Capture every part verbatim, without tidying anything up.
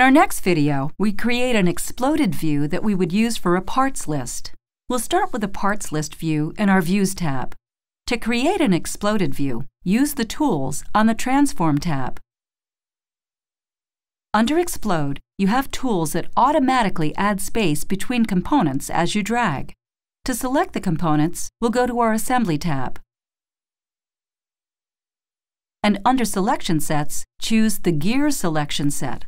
In our next video, we create an exploded view that we would use for a parts list. We'll start with the Parts List view in our Views tab. To create an exploded view, use the tools on the Transform tab. Under Explode, you have tools that automatically add space between components as you drag. To select the components, we'll go to our Assembly tab. And under Selection Sets, choose the Gear Selection Set.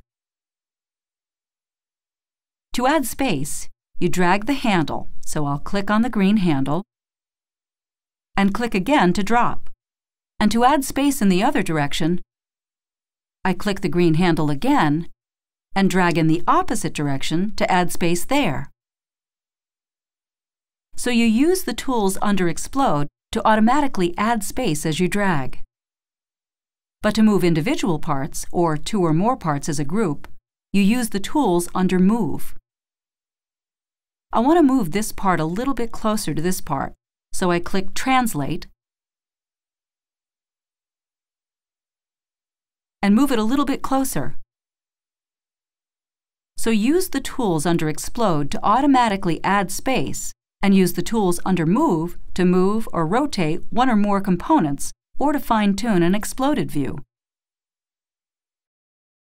To add space, you drag the handle, so I'll click on the green handle and click again to drop. And to add space in the other direction, I click the green handle again and drag in the opposite direction to add space there. So you use the tools under Explode to automatically add space as you drag. But to move individual parts, or two or more parts as a group, you use the tools under Move. I want to move this part a little bit closer to this part, so I click Translate and move it a little bit closer. So use the tools under Explode to automatically add space, and use the tools under Move to move or rotate one or more components, or to fine-tune an exploded view.